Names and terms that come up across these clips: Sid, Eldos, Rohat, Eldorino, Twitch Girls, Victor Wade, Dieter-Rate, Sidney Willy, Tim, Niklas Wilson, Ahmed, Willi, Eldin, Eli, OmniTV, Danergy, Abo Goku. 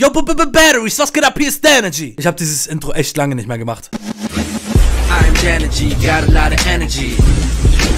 Yo, Batteries, was geht ab? Hier ist Danergy. Ich habe dieses Intro echt lange nicht mehr gemacht.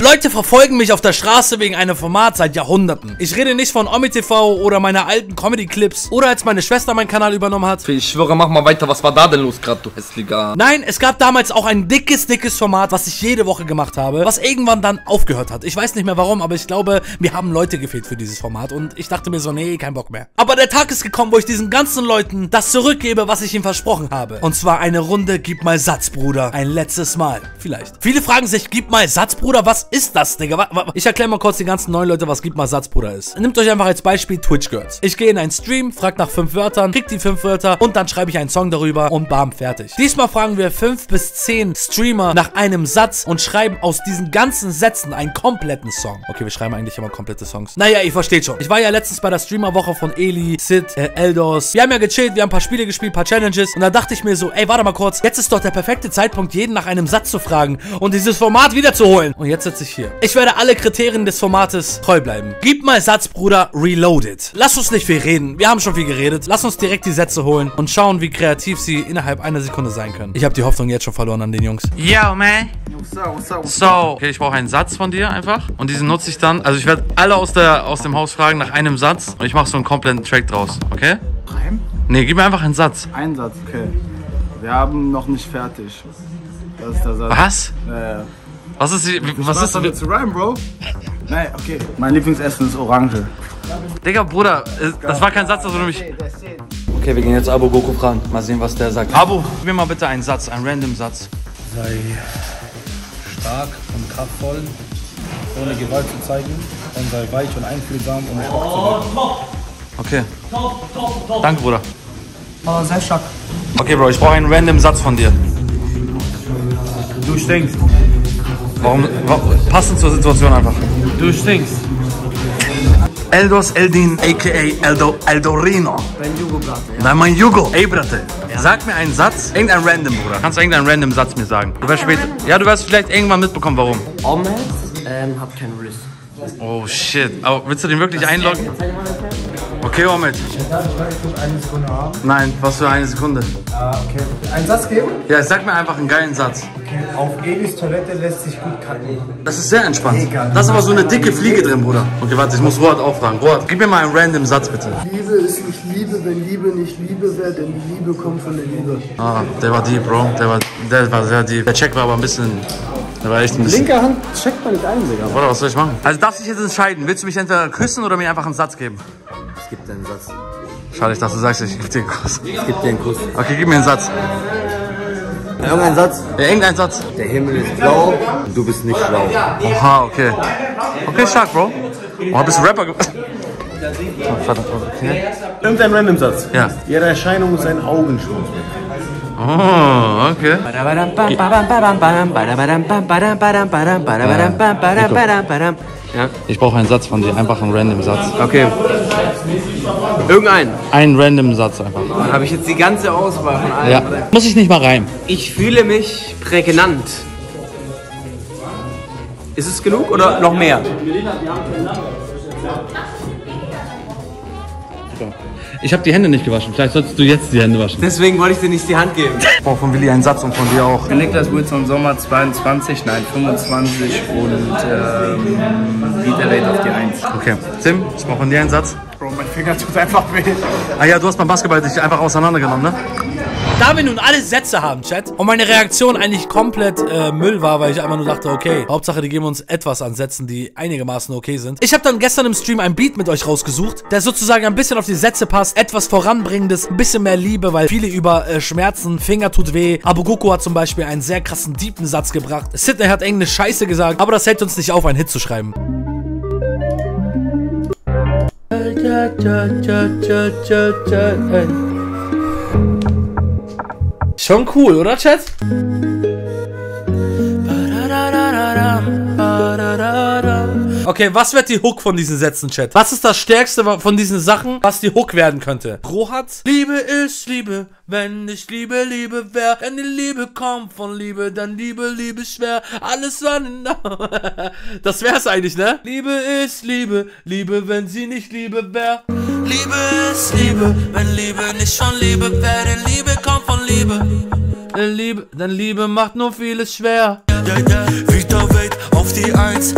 Leute verfolgen mich auf der Straße wegen einem Format seit Jahrhunderten. Ich rede nicht von OmniTV oder meiner alten Comedy-Clips oder als meine Schwester meinen Kanal übernommen hat. Ich schwöre, mach mal weiter. Was war da denn los gerade, du hässlicher? Nein, es gab damals auch ein dickes Format, was ich jede Woche gemacht habe, was irgendwann dann aufgehört hat. Ich weiß nicht mehr warum, aber ich glaube, mir haben Leute gefehlt für dieses Format und ich dachte mir so, nee, kein Bock mehr. Aber der Tag ist gekommen, wo ich diesen ganzen Leuten das zurückgebe, was ich ihnen versprochen habe. Und zwar eine Runde Gib mal Satz, Bruder. Ein letztes Mal, vielleicht. Viele fragen sich, Gib mal Satz, Bruder, was ist das, Digga? Ich erkläre mal kurz den ganzen neuen Leute, was Gib mal Satz, Bruder ist. Nehmt euch einfach als Beispiel Twitch Girls. Ich gehe in einen Stream, frag nach 5 Wörtern, krieg die 5 Wörter und dann schreibe ich einen Song darüber und bam, fertig. Diesmal fragen wir 5 bis 10 Streamer nach einem Satz und schreiben aus diesen ganzen Sätzen einen kompletten Song. Okay, wir schreiben eigentlich immer komplette Songs. Naja, ihr versteht schon. Ich war ja letztens bei der Streamerwoche von Eli, Sid, Eldos. Wir haben ja gechillt, wir haben ein paar Spiele gespielt, ein paar Challenges und da dachte ich mir so, ey, warte mal kurz, jetzt ist doch der perfekte Zeitpunkt, jeden nach einem Satz zu fragen und dieses Format wiederzuholen. Und jetzt sitze ich hier. Ich werde alle Kriterien des Formates treu bleiben. Gib mal Satz, Bruder, reloaded. Lass uns nicht viel reden. Wir haben schon viel geredet. Lass uns direkt die Sätze holen und schauen, wie kreativ sie innerhalb einer Sekunde sein können. Ich habe die Hoffnung jetzt schon verloren an den Jungs. Yo, man. So. Okay, ich brauche einen Satz von dir einfach. Und diesen nutze ich dann. Also ich werde alle aus dem Haus fragen nach einem Satz. Und ich mache so einen kompletten Track draus. Okay? Reim? Nee, gib mir einfach einen Satz. Ein Satz, okay. Wir haben noch nicht fertig. Das ist der Satz. Was? Ja. Was ist die... Was ist das zu rhymen, Bro? Nein, okay. Mein Lieblingsessen ist Orange. Digga, Bruder, das war kein Satz, also nämlich... Okay, wir gehen jetzt Abo Goku fragen. Mal sehen, was der sagt. Abo, gib mir mal bitte einen Satz, einen random Satz. Sei stark und kraftvoll, ohne Gewalt zu zeigen. Und sei weich und einfühlsam, um Sport zu machen. Okay. Danke, Bruder. Sei stark. Okay, Bro, ich brauche einen random Satz von dir. Du stinkst. Warum passend zur Situation einfach. Du stinkst. Eldos Eldin, a.k.a. Eldorino. Dein Jugo, Brate. Ja. Nein, mein Jugo. Ey, Brate. Ja. Sag mir einen Satz. Irgendein random, Bruder. Kannst du irgendeinen random Satz mir sagen? Du wirst später... Ja, du wirst vielleicht irgendwann mitbekommen, warum. Ahmed hat keinen Riss. Oh, shit. Aber willst du den wirklich einloggen? Okay, Ahmed. Darf ich wirklich eine Sekunde haben? Nein, was für eine Sekunde? Ah, okay. Einen Satz geben? Ja, sag mir einfach einen geilen Satz. Okay. Auf Elis Toilette lässt sich gut kacken. Das ist sehr entspannt. Das ist aber so eine dicke Fliege drin, Bruder. Okay, warte, ich muss Rohat auffragen. Rohat, gib mir mal einen random Satz, bitte. Liebe ist nicht Liebe, wenn Liebe nicht Liebe wäre, denn die Liebe kommt von der Liebe. Ah, der war deep, Bro. Der war sehr deep. Der Check war aber ein bisschen... Linke Hand checkt man nicht ein, Digga. Bruder, was soll ich machen? Also darfst du dich jetzt entscheiden. Willst du mich entweder küssen oder mir einfach einen Satz geben? Ich gebe dir einen Satz. Schade, ich dachte, du sagst, ich gebe dir einen Kuss. Ich gebe dir einen Kuss. Okay, gib mir einen Satz. Irgendein Satz? Ja, irgendein Satz. Der Himmel ist blau und du bist nicht schlau. Oha, okay. Okay, stark, Bro. Oh, bist du Rapper geworden? Oh, verdammt, okay. Irgendein random Satz. Ja. Jede Erscheinung ist ein Augenschwund. Oh, okay. Ja. Ich brauche einen Satz von dir, einfach einen random Satz. Okay. Irgendeinen? Einen random Satz einfach. Dann habe ich jetzt die ganze Auswahl von allen. Ja. Muss ich nicht mal reimen. Ich fühle mich prägnant. Ist es genug oder noch mehr? Ich habe die Hände nicht gewaschen. Vielleicht solltest du jetzt die Hände waschen. Deswegen wollte ich dir nicht die Hand geben. Ich brauche von Willi einen Satz und von dir auch. Niklas Wilson, Sommer 22, nein 25 und Dieter-Rate auf die 1. Okay. Tim, ich brauche von dir einen Satz. Bro, mein Finger tut einfach weh. Ah ja, du hast beim Basketball dich einfach auseinandergenommen, ne? Da wir nun alle Sätze haben, Chat, und meine Reaktion eigentlich komplett Müll war, weil ich einfach nur dachte, okay, Hauptsache, die geben uns etwas an Sätzen, die einigermaßen okay sind. Ich habe dann gestern im Stream ein Beat mit euch rausgesucht, der sozusagen ein bisschen auf die Sätze passt, etwas Voranbringendes, ein bisschen mehr Liebe, weil viele über Schmerzen, Finger tut weh. Abo Goku hat zum Beispiel einen sehr krassen, deepen Satz gebracht. Sidney hat irgendeine Scheiße gesagt, aber das hält uns nicht auf, einen Hit zu schreiben. Schon cool, oder, Chat? Okay, was wird die Hook von diesen Sätzen, Chat? Was ist das Stärkste von diesen Sachen, was die Hook werden könnte? Rohat? Liebe ist Liebe, wenn ich Liebe, Liebe wär. Wenn die Liebe kommt von Liebe, dann Liebe, Liebe schwer. Alles an... Das wär's eigentlich, ne? Liebe ist Liebe, Liebe, wenn sie nicht Liebe wär. Liebe ist Liebe, wenn Liebe nicht schon Liebe wäre, Liebe kommt von Liebe. Liebe, denn Liebe macht nur vieles schwer. Ja, ja, Victor Wade auf die Eins.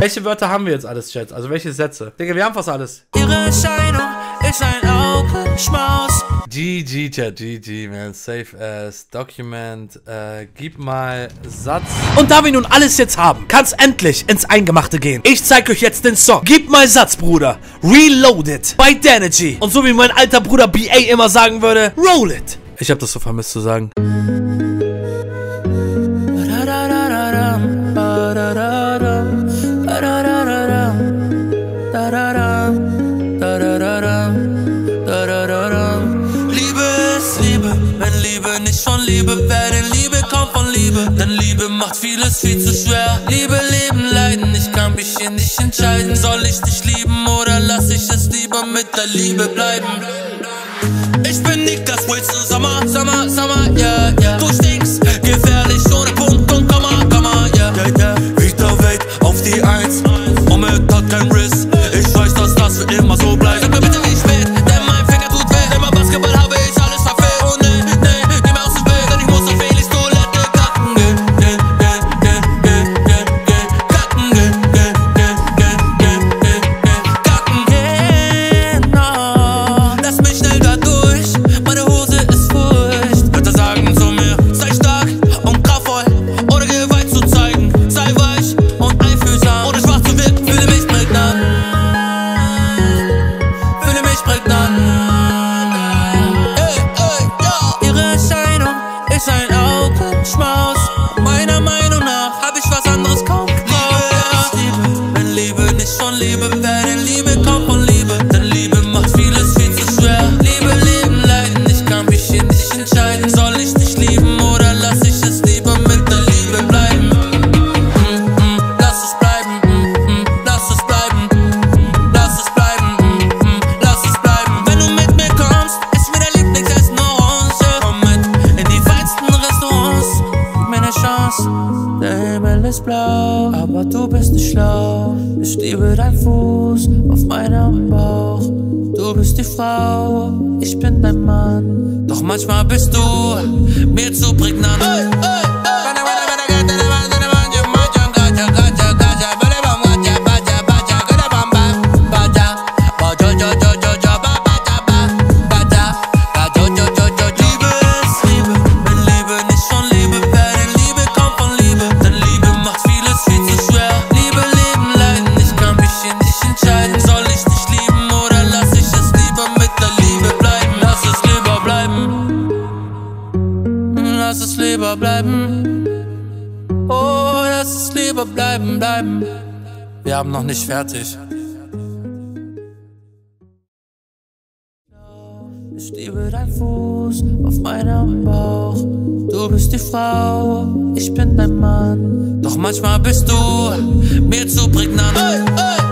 Welche Wörter haben wir jetzt alles, Chat? Also welche Sätze? Digga, wir haben fast alles. Ihre Erscheinung ist ein Augenschmaus. GG, Chat, GG, man. Safe as Document. Gib mal Satz. Und da wir nun alles jetzt haben, kann's endlich ins Eingemachte gehen. Ich zeig euch jetzt den Song. Gib mal Satz, Bruder. Reloaded. By Danergy. Und so wie mein alter Bruder BA immer sagen würde, roll it. Ich hab das so vermisst zu sagen. Liebe werden, Liebe kommt von Liebe, denn Liebe macht vieles viel zu schwer. Liebe, Leben, Leiden, ich kann mich hier nicht entscheiden. Soll ich dich lieben oder lass ich es lieber mit der Liebe bleiben? Ich bin Niklas Wilson, Sommer, Sommer, Sommer, ja, yeah, ja. Yeah. Du stinkst, gefährlich, ohne Punkt und Komma, Komma, ja, yeah. Ja, ja. Victor Wade auf die Eins, Ahmed hat keinen Riss. Ich weiß, dass das für immer so bleibt. Sag mir bitte, wie spät, denn mein Finger tut weh. Denn beim Basketball habe ich alles verfehlt. Oh ne, ne. Ich bin dein Mann, doch manchmal bist du mir zu prägnant. Hey, hey. Bleiben. Wir haben noch nicht fertig. Ich liebe deinen Fuß auf meinem Bauch. Du bist die Frau, ich bin dein Mann. Doch manchmal bist du mir zu prägnant. Hey, hey.